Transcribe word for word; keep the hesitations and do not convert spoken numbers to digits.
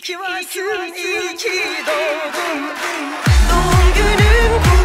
İyi ki varsın, iyi ki doğdun. Doğum günün